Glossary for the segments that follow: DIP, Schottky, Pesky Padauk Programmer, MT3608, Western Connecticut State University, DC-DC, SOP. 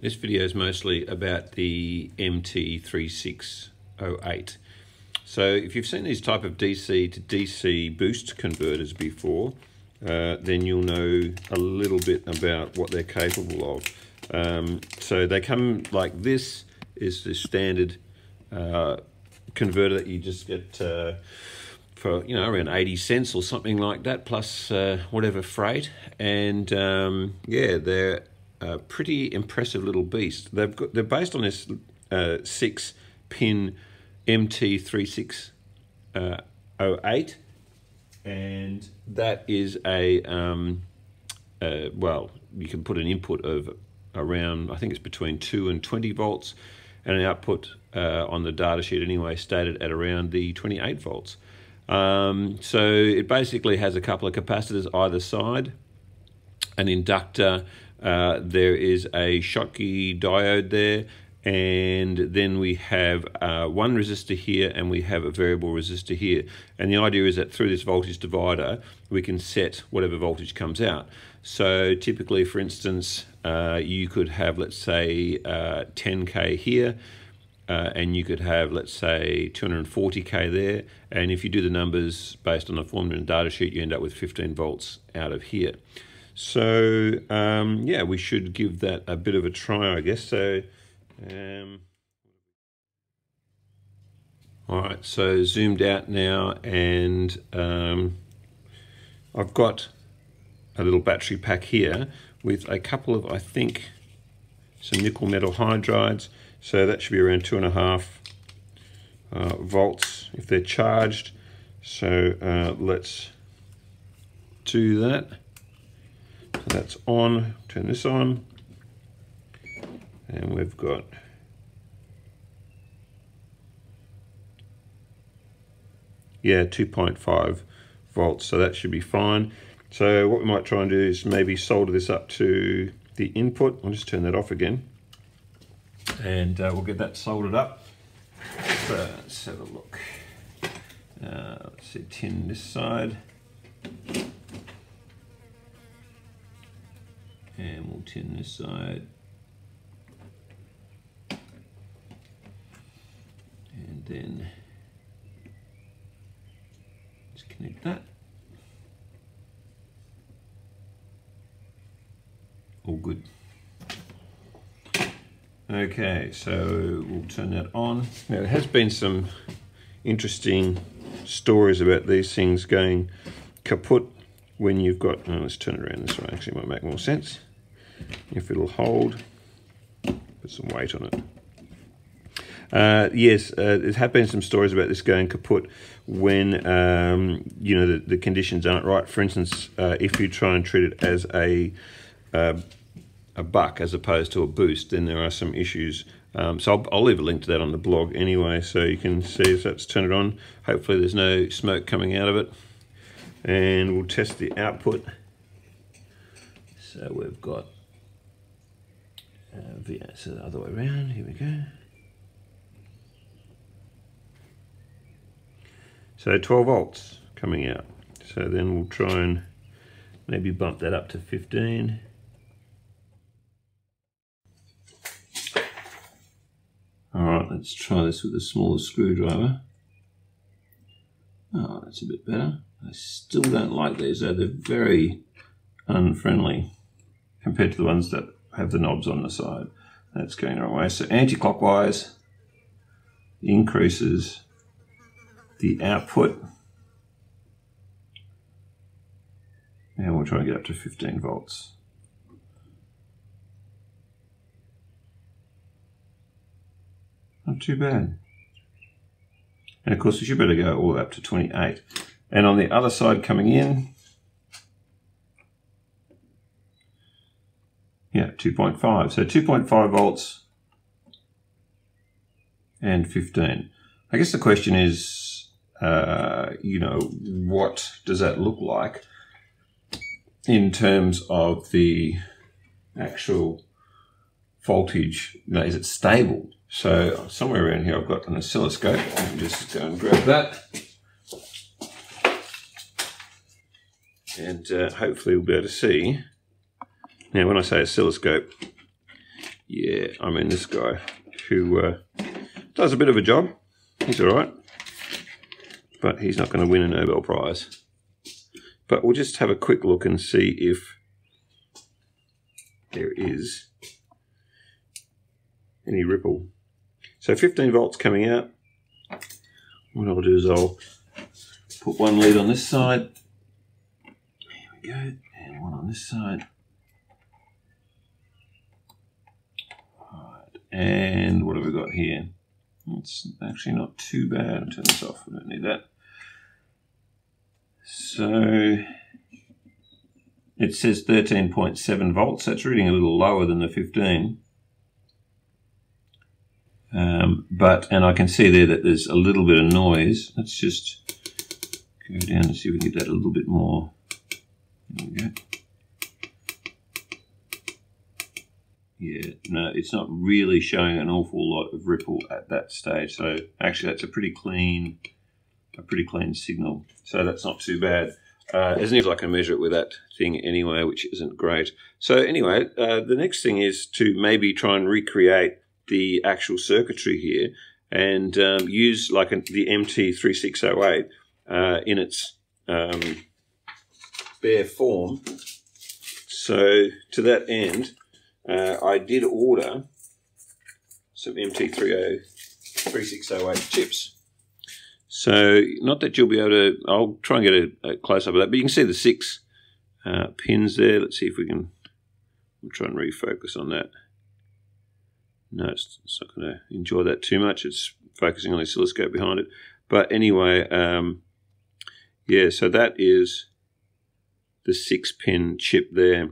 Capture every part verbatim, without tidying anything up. This video is mostly about the M T three six oh eight. So if you've seen these type of D C to D C boost converters before, uh, then you'll know a little bit about what they're capable of. Um, so they come like this is the standard uh, converter that you just get uh, for, you know, around eighty cents or something like that, plus uh, whatever freight. And um, yeah, they're a pretty impressive little beast. They've got, they're based on this uh, six pin M T three six oh eight, and that is a um, uh, well, you can put an input of around, I think it's between two and twenty volts, and an output uh, on the data sheet anyway stated at around the twenty-eight volts. Um, so it basically has a couple of capacitors either side, an inductor, uh, there is a Schottky diode there, and then we have uh, one resistor here, and we have a variable resistor here. And the idea is that through this voltage divider, we can set whatever voltage comes out. So typically, for instance, uh, you could have, let's say, uh, ten K here, uh, and you could have, let's say, two hundred forty K there. And if you do the numbers based on a formula and data sheet, you end up with fifteen volts out of here. So um, yeah, we should give that a bit of a try, I guess. So. Um, all right, so zoomed out now, and um, I've got a little battery pack here with a couple of, I think, some nickel metal hydrides. So that should be around two and a half uh, volts if they're charged. So uh, let's do that. So that's on, turn this on. And we've got yeah two point five volts, so that should be fine. So what we might try and do is maybe solder this up to the input. I'll just turn that off again, and uh, we'll get that soldered up. So let's have a look. Uh, let's see, tin this side, and we'll tin this side. And then disconnect that. All good. Okay, so we'll turn that on. Now, there has been some interesting stories about these things going kaput when you've got, oh, let's turn it around this way, actually it might make more sense. If it'll hold, put some weight on it. Uh, yes, uh, there have been some stories about this going kaput when, um, you know, the, the conditions aren't right. For instance, uh, if you try and treat it as a, uh, a buck as opposed to a boost, then there are some issues. Um, so I'll, I'll leave a link to that on the blog anyway, so you can see. So let's turn it on. Hopefully there's no smoke coming out of it. And we'll test the output. So we've got uh, V A, so the other way around, here we go. So twelve volts coming out. So then we'll try and maybe bump that up to fifteen. All right, let's try this with a smaller screwdriver. Oh, that's a bit better. I still don't like these though. They're very unfriendly compared to the ones that have the knobs on the side. That's going the right way. So anti-clockwise increases the output, and we'll try and get up to fifteen volts. Not too bad. And of course we should better go all up to twenty-eight. And on the other side coming in, yeah, two point five. So two point five volts and fifteen. I guess the question is, Uh, you know, what does that look like in terms of the actual voltage? You know, is it stable? So somewhere around here I've got an oscilloscope. I'll just go and grab that. And uh, hopefully we'll be able to see. Now when I say oscilloscope, yeah, I mean, this guy who uh, does a bit of a job, he's all right, but he's not going to win a Nobel Prize. But we'll just have a quick look and see if there is any ripple. So fifteen volts coming out. What I'll do is I'll put one lead on this side. Here we go, and one on this side. All right, and what have we got here? It's actually not too bad. I'll turn this off, I don't need that. So it says thirteen point seven volts. That's reading a little lower than the fifteen. Um, but, and I can see there that there's a little bit of noise. Let's just go down and see if we can get that a little bit more. There we go. Yeah, no, it's not really showing an awful lot of ripple at that stage. So actually that's a pretty clean, a pretty clean signal. So that's not too bad. Uh, as near as I can measure it with that thing anyway, which isn't great. So anyway, uh, the next thing is to maybe try and recreate the actual circuitry here and um, use like a, the M T thirty-six oh eight uh, in its um, bare form. So to that end, uh, I did order some M T thirty-six oh eight chips. So not that you'll be able to, I'll try and get a, a close-up of that, but you can see the six uh, pins there. Let's see if we can, we'll try and refocus on that. No, it's, it's not going to enjoy that too much. It's focusing on the oscilloscope behind it. But anyway, um, yeah, so that is the six-pin chip there.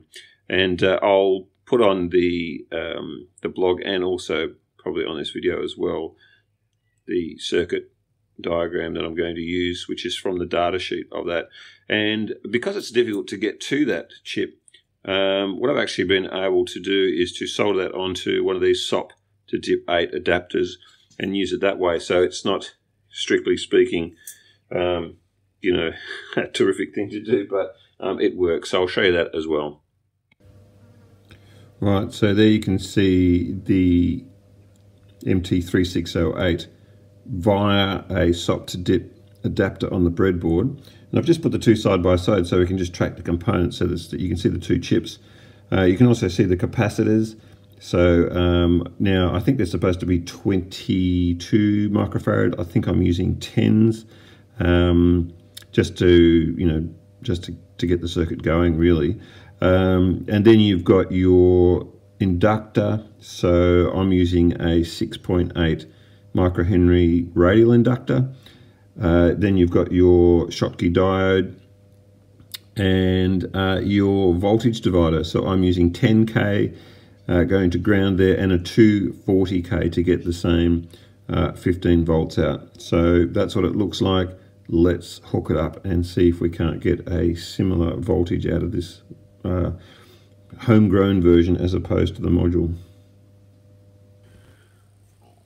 And uh, I'll put on the, um, the blog and also probably on this video as well the circuit diagram that I'm going to use, which is from the data sheet of that. And because it's difficult to get to that chip, Um, what I've actually been able to do is to solder that onto one of these SOP to DIP eight adapters and use it that way. So it's not, strictly speaking, um, you know, a terrific thing to do, but um, it works. So I'll show you that as well. Right, so there you can see the M T thirty-six oh eight via a SOP to DIP adapter on the breadboard. And I've just put the two side by side so we can just track the components so that you can see the two chips. Uh, you can also see the capacitors. So um, now I think they're supposed to be twenty-two microfarad. I think I'm using tens um, just to, you know, just to, to get the circuit going really. Um, and then you've got your inductor. So I'm using a six point eight microhenry radial inductor. Uh, then you've got your Schottky diode and uh, your voltage divider. So I'm using ten K uh, going to ground there and a two forty K to get the same uh, fifteen volts out. So that's what it looks like. Let's hook it up and see if we can't get a similar voltage out of this uh, homegrown version as opposed to the module.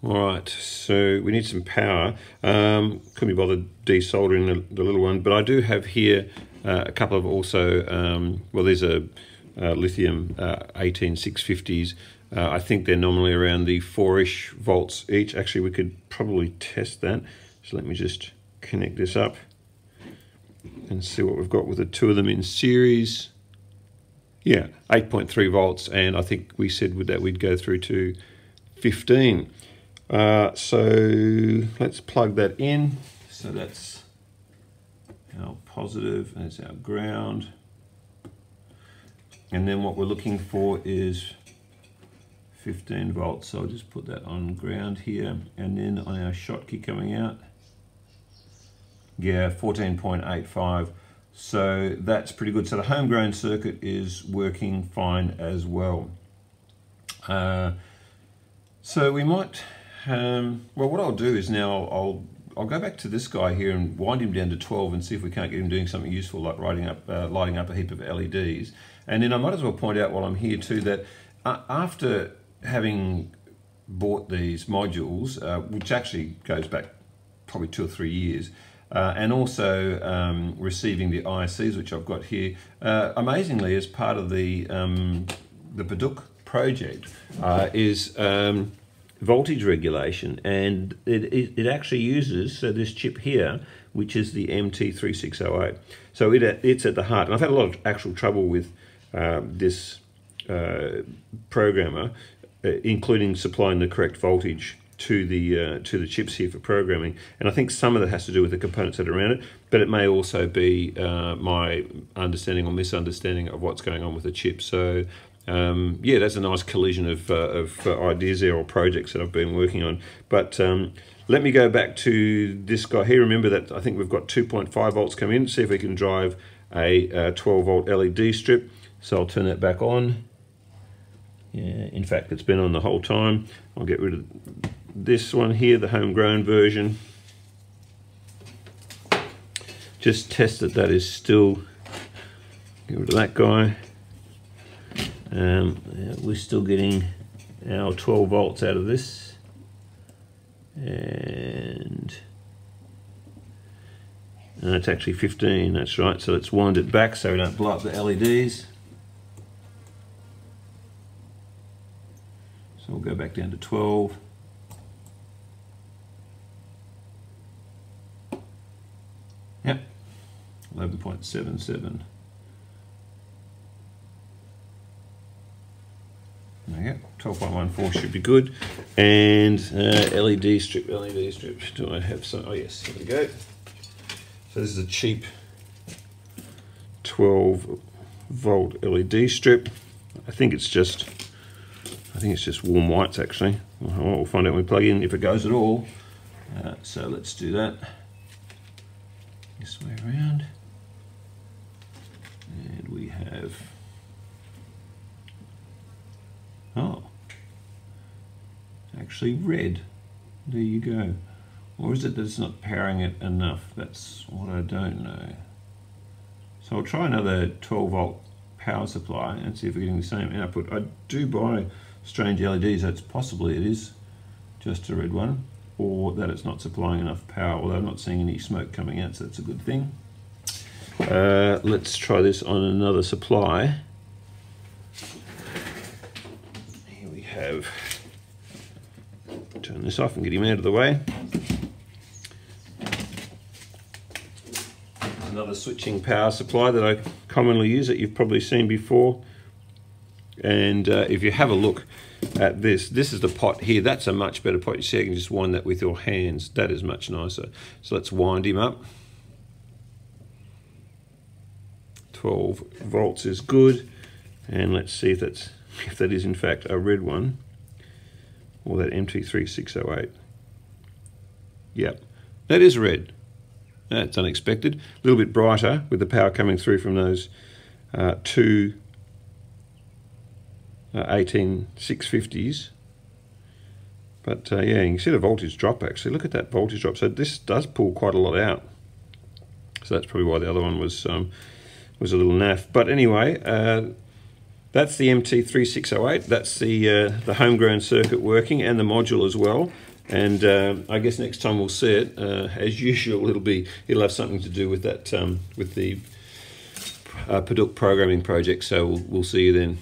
Alright, so we need some power. Um, couldn't be bothered desoldering the, the little one, but I do have here uh, a couple of also, um, well, these are uh, lithium uh, eighteen six fifties. Uh, I think they're normally around the four-ish volts each. Actually, we could probably test that. So let me just connect this up and see what we've got with the two of them in series. Yeah, eight point three volts, and I think we said with that we'd go through to fifteen. Uh, so let's plug that in. So that's our positive, that's our ground. And then what we're looking for is fifteen volts. So I'll just put that on ground here. And then on our Schottky coming out, yeah, fourteen point eight five. So that's pretty good. So the homegrown circuit is working fine as well. Uh, so we might... Um, well, what I'll do is now I'll I'll go back to this guy here and wind him down to twelve and see if we can't get him doing something useful like writing up, uh, lighting up a heap of L E Ds. And then I might as well point out while I'm here too that uh, after having bought these modules, uh, which actually goes back probably two or three years, uh, and also um, receiving the I Cs which I've got here, uh, amazingly as part of the um, the Paduk project uh, is um, voltage regulation, and it, it, it actually uses so this chip here, which is the M T three six zero eight. So it, it's at the heart, and I've had a lot of actual trouble with uh, this uh, programmer, uh, including supplying the correct voltage to the uh, to the chips here for programming, and I think some of that has to do with the components that are around it, but it may also be uh, my understanding or misunderstanding of what's going on with the chip. So Um, yeah, that's a nice collision of, uh, of uh, ideas there, or projects that I've been working on. But um, let me go back to this guy here. Remember that I think we've got two point five volts come in. See if we can drive a uh, twelve volt L E D strip. So I'll turn that back on. Yeah, in fact, it's been on the whole time. I'll get rid of this one here, the homegrown version. Just test that that is still, get rid of that guy. Um, we're still getting our twelve volts out of this, and, and it's actually fifteen, that's right. So let's wind it back so we don't blow up the L E Ds. So we'll go back down to twelve. Yep, eleven point seven seven. twelve point one four should be good. And uh, L E D strip, L E D strip. Do I have some? Oh yes, here we go. So this is a cheap twelve volt L E D strip. I think it's just, I think it's just warm whites actually. We'll find out when we plug in if it goes at all. Uh, so let's do that this way around. And we have. Oh, actually red. There you go. Or is it that it's not powering it enough? That's what I don't know. So I'll try another twelve volt power supply and see if we're getting the same output. I do buy strange L E Ds, so it's possibly it is just a red one, or that it's not supplying enough power, although I'm not seeing any smoke coming out, so that's a good thing. Uh, let's try this on another supply. Have. Turn this off and get him out of the way. Another switching power supply that I commonly use that you've probably seen before. And uh, if you have a look at this, this is the pot here. That's a much better pot. You see, you can just wind that with your hands. That is much nicer. So let's wind him up. twelve volts is good. And let's see if that's if that is in fact a red one, or that M T three six zero eight. Yep, that is red. That's unexpected. A little bit brighter with the power coming through from those uh, two uh, eighteen six fifties. But uh, yeah, you can see the voltage drop actually. Look at that voltage drop. So this does pull quite a lot out. So that's probably why the other one was um, was a little naff. But anyway, uh, that's the M T three six zero eight, that's the, uh, the homegrown circuit working, and the module as well. And uh, I guess next time we'll see it, uh, as usual, it'll be it'll have something to do with that um, with the uh, P D U C programming project. So we'll, we'll see you then.